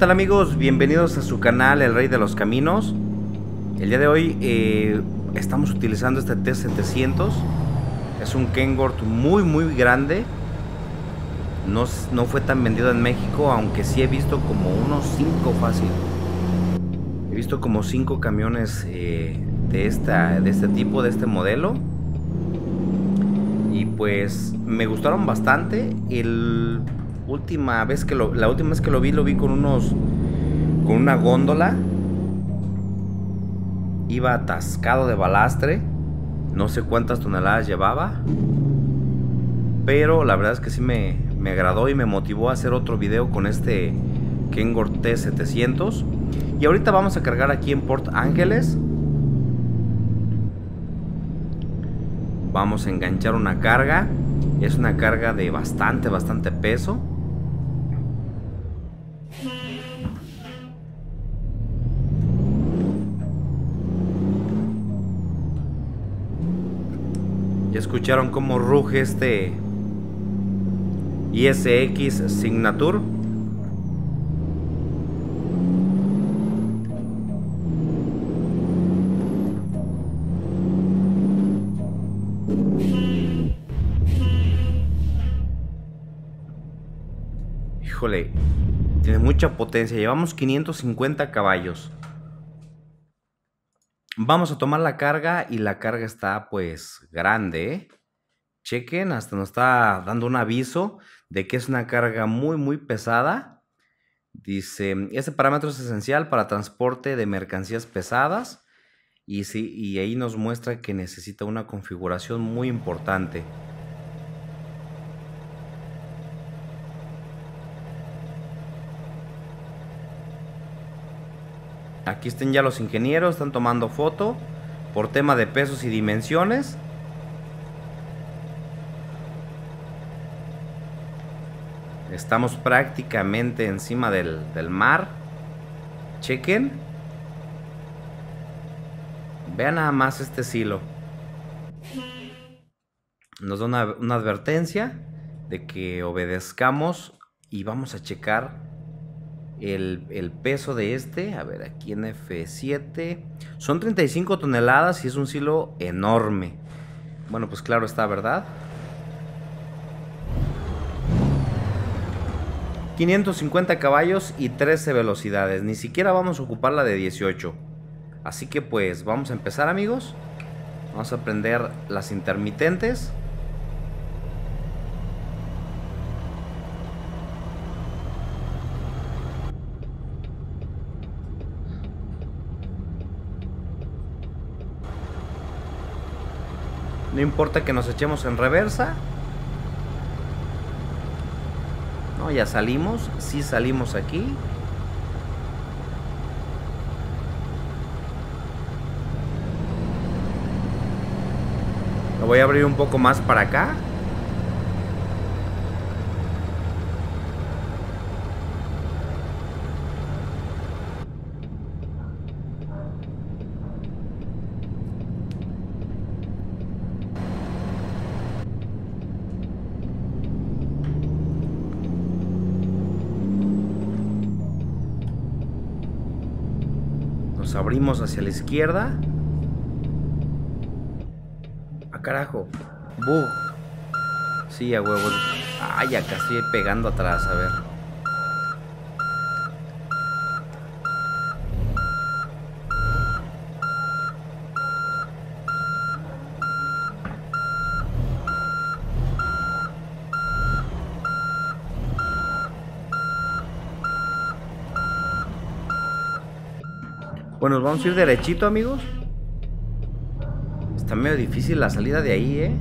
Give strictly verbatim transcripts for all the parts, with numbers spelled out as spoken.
tal amigos? Bienvenidos a su canal El Rey de los Caminos. El día de hoy eh, estamos utilizando este T setecientos. Es un Kenworth muy muy grande. No, no fue tan vendido en México, aunque sí he visto como unos cinco fácil. He visto como cinco camiones eh, de, esta, de este tipo, de este modelo. Y pues me gustaron bastante. El... Última vez que lo, la última vez que lo vi lo vi con unos con una góndola, iba atascado de balastre, no sé cuántas toneladas llevaba, pero la verdad es que sí me, me agradó y me motivó a hacer otro video con este Kenworth T setecientos. Y ahorita vamos a cargar aquí en Port Ángeles, vamos a enganchar una carga, es una carga de bastante bastante peso. Ya escucharon cómo ruge este I S X Signature. Híjole, tiene mucha potencia. Llevamos quinientos cincuenta caballos. Vamos a tomar la carga y la carga está pues grande. Chequen, hasta nos está dando un aviso de que es una carga muy muy pesada. Dice, este parámetro es esencial para transporte de mercancías pesadas. Y, sí, y ahí nos muestra que necesita una configuración muy importante. Aquí están ya los ingenieros, están tomando foto por tema de pesos y dimensiones. Estamos prácticamente encima del, del mar. Chequen. Vean nada más este silo. Nos da una, una advertencia de que obedezcamos y vamos a checar El, el peso de este. A ver, aquí en F siete son treinta y cinco toneladas y es un silo enorme. Bueno, pues claro está, ¿verdad? quinientos cincuenta caballos y trece velocidades. Ni siquiera vamos a ocupar la de dieciocho. Así que pues vamos a empezar, amigos. Vamos a prender las intermitentes. No importa que nos echemos en reversa. No, ya salimos. Sí salimos aquí. Lo voy a abrir un poco más para acá. Nos abrimos hacia la izquierda. ¡Ah, carajo! ¡Bug! Sí, a huevo. ¡Ay, acá estoy pegando atrás! A ver. Bueno, nos vamos a ir derechito, amigos. Está medio difícil la salida de ahí, ¿eh?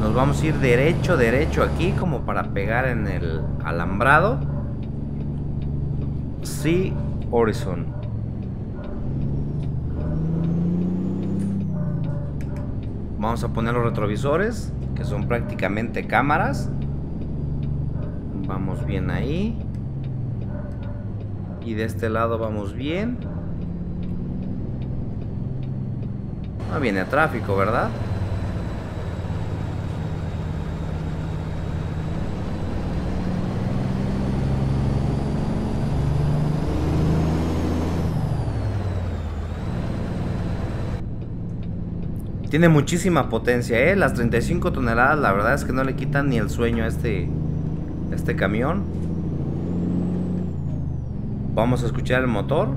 Nos vamos a ir derecho, derecho aquí, como para pegar en el alambrado. Sea Horizon. Vamos a poner los retrovisores, que son prácticamente cámaras. Vamos bien ahí. Y de este lado vamos bien. No viene tráfico, ¿verdad? Tiene muchísima potencia, ¿eh? Las treinta y cinco toneladas, la verdad es que no le quitan ni el sueño a este, a este camión. Vamos a escuchar el motor.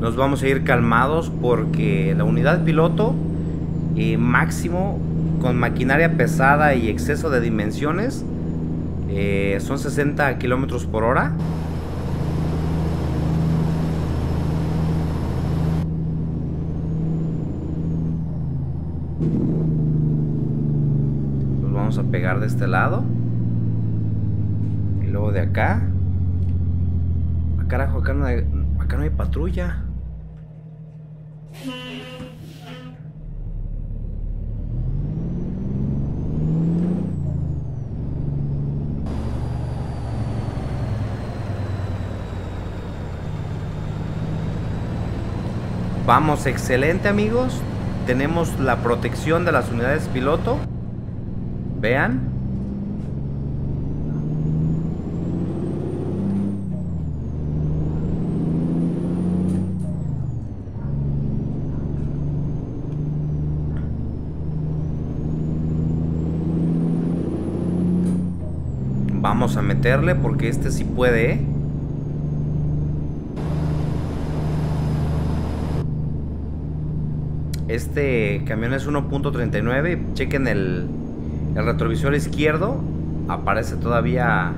Nos vamos a ir calmados porque la unidad piloto eh, máximo con maquinaria pesada y exceso de dimensiones eh, son sesenta kilómetros por hora. Nos vamos a pegar de este lado y luego de acá. Ah, carajo, acá no hay, acá no hay patrulla. Vamos excelente, amigos. Tenemos la protección de las unidades piloto. Vean. Vamos a meterle porque este sí puede, ¿eh? Este camión es uno punto treinta y nueve. Chequen el, el retrovisor izquierdo. Aparece todavía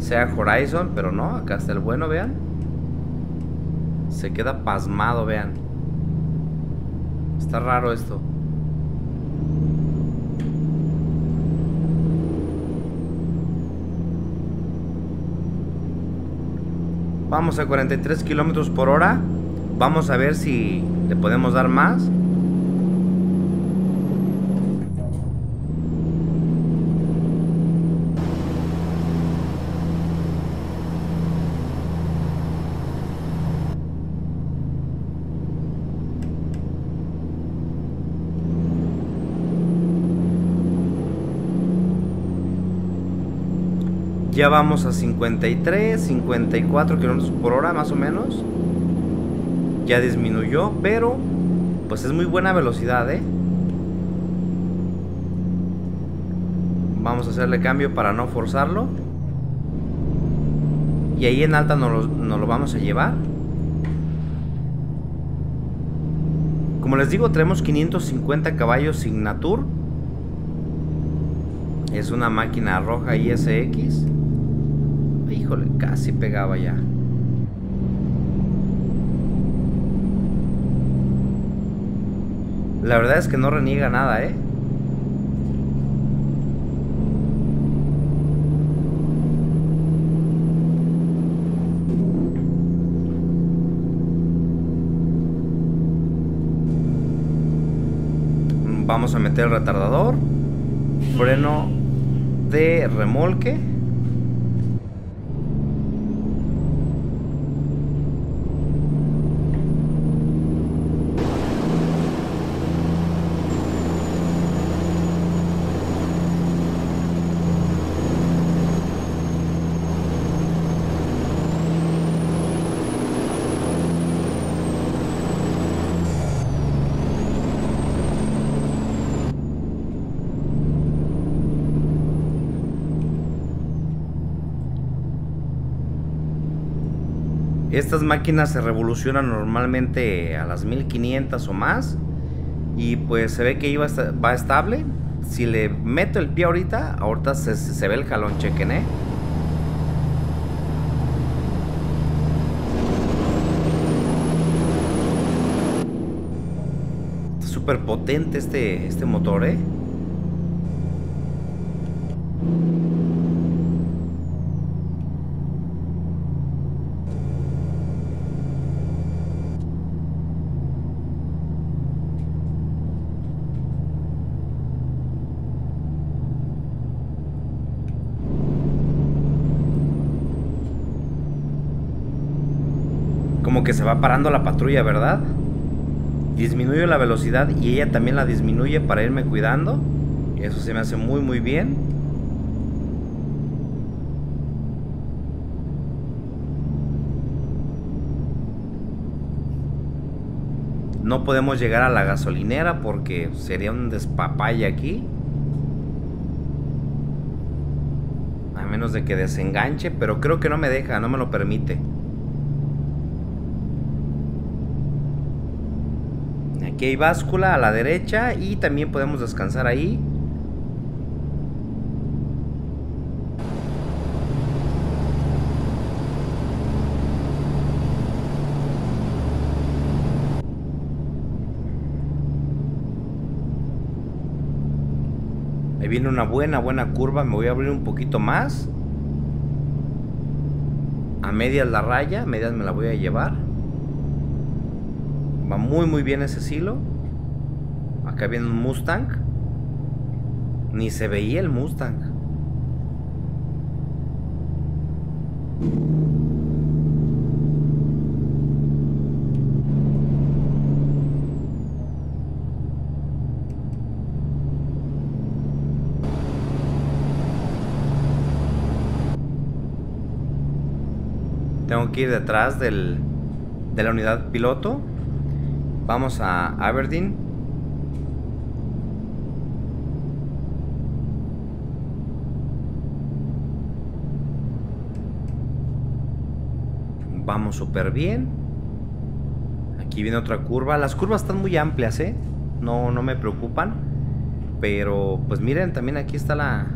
Sea Horizon, pero no, acá está el bueno, vean. Se queda pasmado, vean. Está raro esto. Vamos a cuarenta y tres kilómetros por hora. Vamos a ver si le podemos dar más. Ya vamos a cincuenta y tres, cincuenta y cuatro kilómetros por hora más o menos. Ya disminuyó, pero pues es muy buena velocidad, ¿eh? Vamos a hacerle cambio para no forzarlo. Y ahí en alta nos lo, nos lo vamos a llevar. Como les digo, traemos quinientos cincuenta caballos Signature. Es una máquina roja I S X. Híjole, casi pegaba ya. La verdad es que no reniega nada, ¿eh? Vamos a meter el retardador, freno de remolque. Estas máquinas se revolucionan normalmente a las mil quinientas o más. Y pues se ve que iba, va estable. Si le meto el pie ahorita, ahorita se, se ve el jalón, chequen, ¿eh? Está súper potente este, este motor, ¿eh? como que se va parando la patrulla, ¿verdad? Disminuyo la velocidad y ella también la disminuye para irme cuidando. Eso se me hace muy muy bien. No podemos llegar a la gasolinera porque sería un despapalle aquí, a menos de que desenganche, pero creo que no me deja, no me lo permite. Aquí hay báscula a la derecha y también podemos descansar ahí. Ahí viene una buena, buena curva. Me voy a abrir un poquito más. A medias la raya, a medias me la voy a llevar. Va muy, muy bien ese silo. Acá viene un Mustang. Ni se veía el Mustang. Tengo que ir detrás del, de la unidad piloto. Vamos a Aberdeen. Vamos súper bien. Aquí viene otra curva. Las curvas están muy amplias, ¿eh? No, no me preocupan. Pero pues miren, también aquí está la...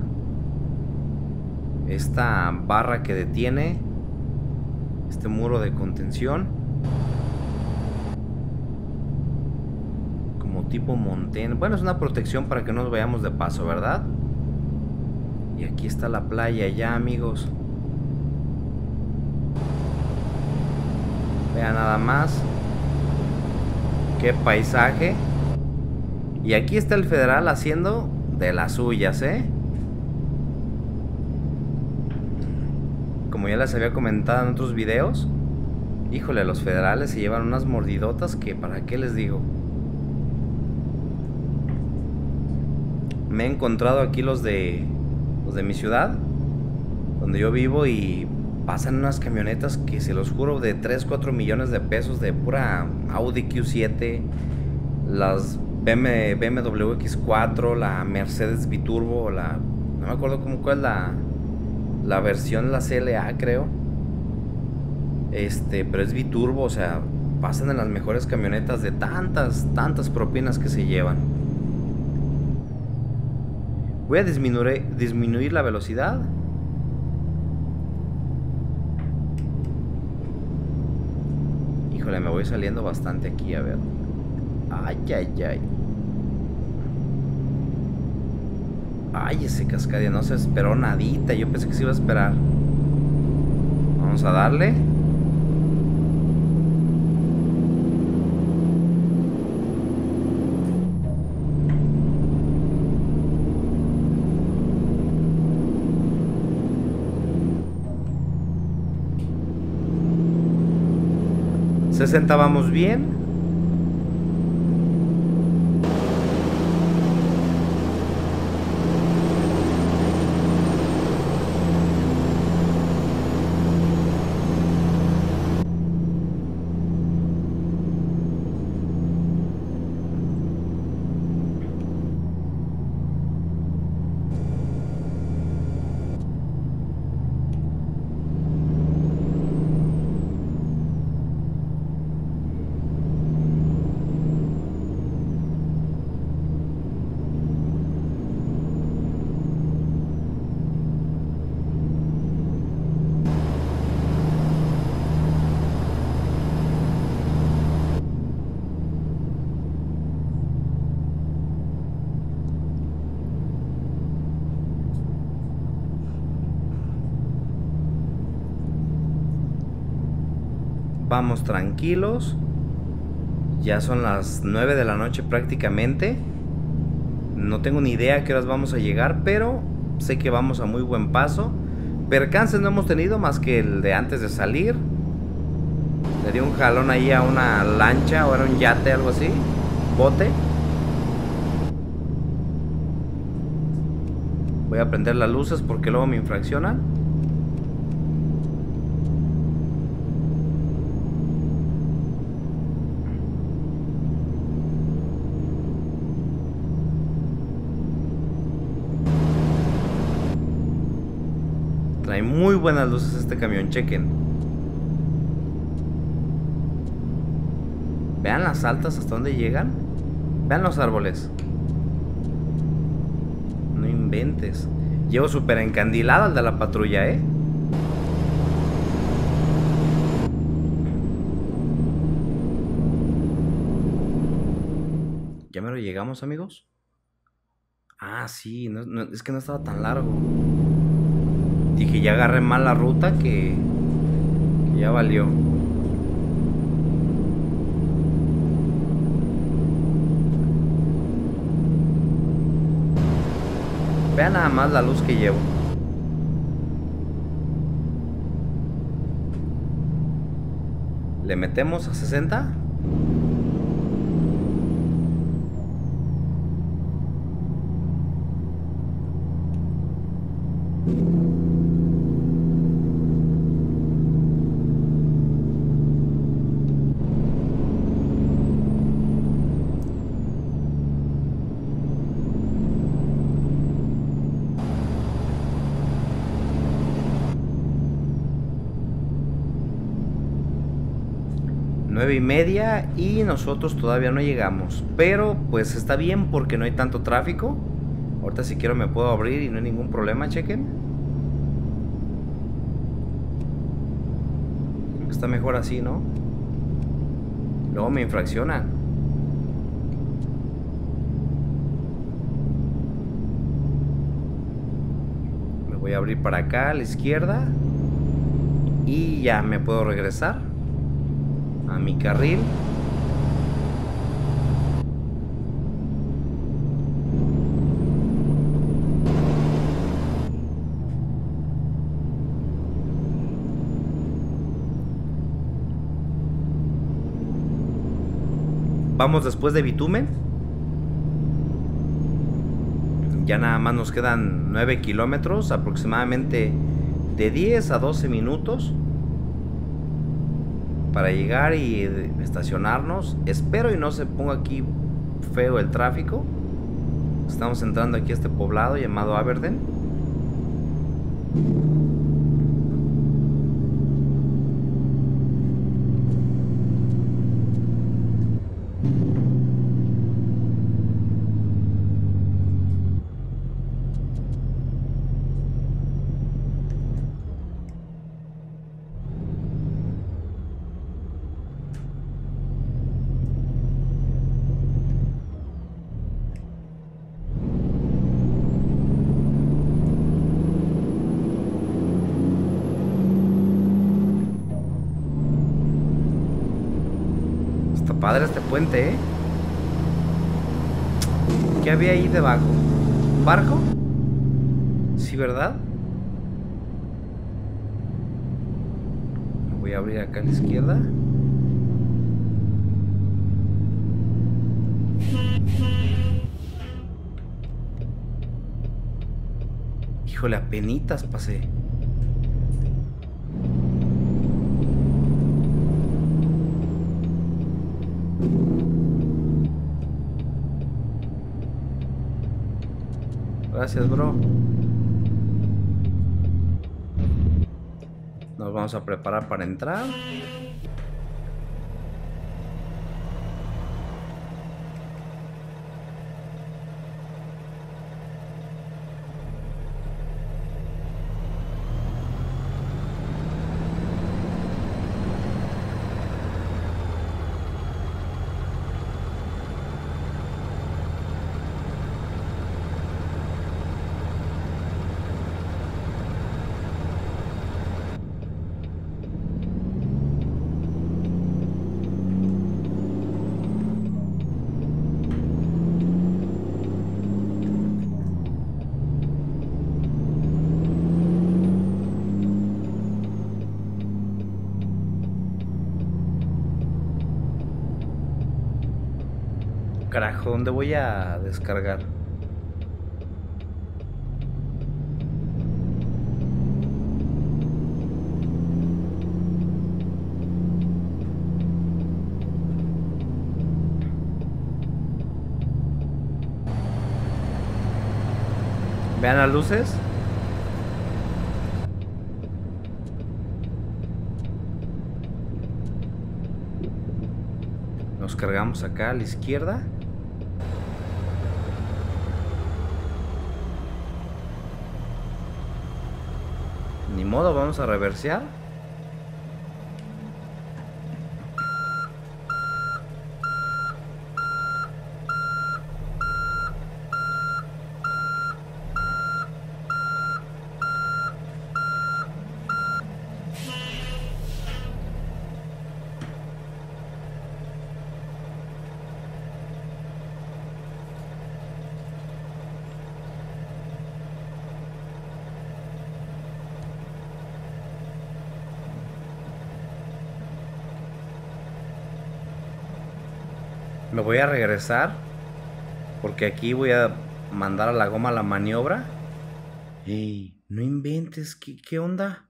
esta barra que detiene. Este muro de contención, como tipo montaña. Bueno, es una protección para que no nos vayamos de paso, ¿verdad? Y aquí está la playa ya, amigos. Vean nada más. Qué paisaje. Y aquí está el federal haciendo de las suyas, ¿eh? Como ya les había comentado en otros videos, híjole, los federales se llevan unas mordidotas que para qué les digo. Me he encontrado aquí los de los de mi ciudad, donde yo vivo, y pasan unas camionetas que se los juro de tres, cuatro millones de pesos, de pura Audi Q siete, las B M W X cuatro, la Mercedes Biturbo, la... no me acuerdo cómo cuál es la... la versión, la C L A creo, este, pero es biturbo. O sea, pasan en las mejores camionetas de tantas, tantas propinas que se llevan. Voy a disminuir, disminuir la velocidad. Híjole, me voy saliendo bastante aquí, a ver. Ay, ay, ay. Ay, ese Cascadia no se esperó nadita. Yo pensé que se iba a esperar. Vamos a darle. sesenta, vamos bien. Vamos tranquilos. Ya son las nueve de la noche prácticamente. No tengo ni idea a qué horas vamos a llegar, pero sé que vamos a muy buen paso. Percances no hemos tenido más que el de antes de salir. le dio un jalón ahí a una lancha o era un yate, algo así, bote. Voy a prender las luces porque luego me infraccionan. Trae muy buenas luces este camión, chequen. Vean las altas hasta dónde llegan. Vean los árboles. Inventes. Llevo súper encandilado al de la patrulla, ¿eh? ¿Ya me lo llegamos, amigos? Ah, sí, no, no, es que no estaba tan largo. Dije, ya agarré mal la ruta que, que ya valió. Vean nada más la luz que llevo. Le metemos a sesenta. nueve y media y nosotros todavía no llegamos, pero pues está bien porque no hay tanto tráfico. Ahorita si quiero me puedo abrir y no hay ningún problema, chequen. Creo que está mejor así, ¿no? Luego me infraccionan. Me voy a abrir para acá a la izquierda y ya me puedo regresar a mi carril. Vamos después de bitumen. Ya nada más nos quedan nueve kilómetros, aproximadamente de diez a doce minutos para llegar y estacionarnos. Espero y no se ponga aquí feo el tráfico. Estamos entrando aquí a este poblado llamado Aberdeen. Padre este puente, ¿eh? ¿Qué había ahí debajo? ¿Un barco? Sí, ¿verdad? Voy a abrir acá a la izquierda. Híjole, apenitas pasé. Gracias, bro. Nos vamos a preparar para entrar. carajo, ¿dónde voy a descargar? Vean las luces. Nos cargamos acá a la izquierda. Ni modo, vamos a reversear. Me voy a regresar porque aquí voy a mandar a la goma la maniobra. Ey, no inventes, ¿qué, qué onda?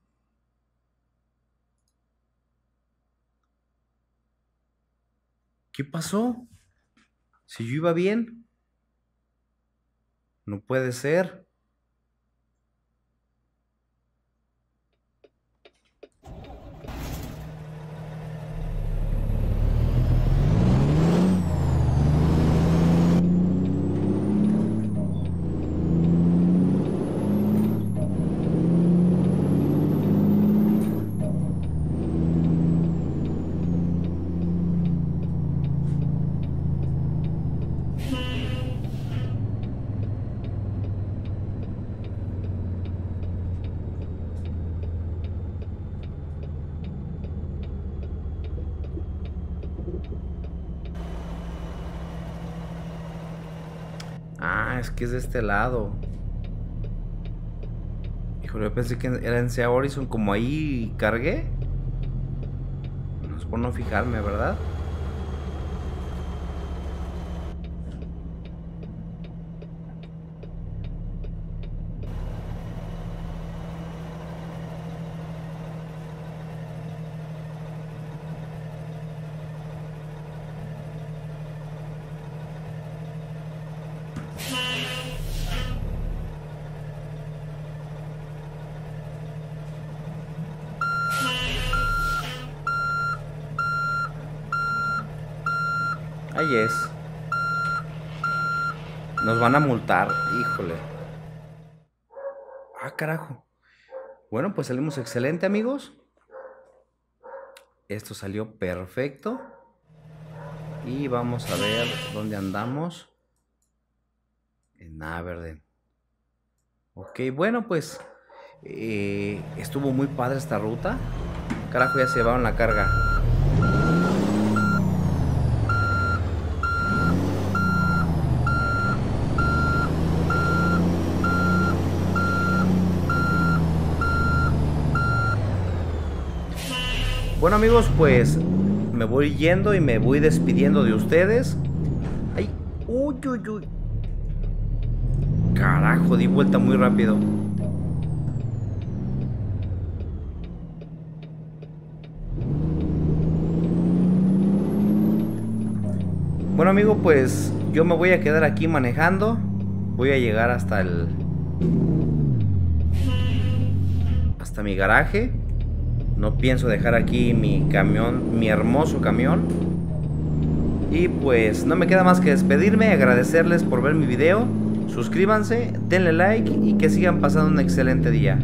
¿Qué pasó? Si yo iba bien. No puede ser. Ah, es que es de este lado. Híjole, yo pensé que era en Sea Horizon. Como ahí cargué. No es por no fijarme, ¿verdad? Ahí es. Nos van a multar, híjole. Ah, carajo. Bueno, pues salimos excelente, amigos. Esto salió perfecto. Y vamos a ver dónde andamos. En Aberdeen. Ok, bueno, pues eh, estuvo muy padre esta ruta. Carajo, ya se llevaron la carga. Bueno, amigos, pues me voy yendo y me voy despidiendo de ustedes. Ay, uy, uy, uy. Carajo, di vuelta muy rápido. Bueno, amigo, pues yo me voy a quedar aquí manejando. Voy a llegar hasta el... hasta mi garaje. No pienso dejar aquí mi camión, mi hermoso camión. Y pues no me queda más que despedirme, agradecerles por ver mi video. Suscríbanse, denle like y que sigan pasando un excelente día.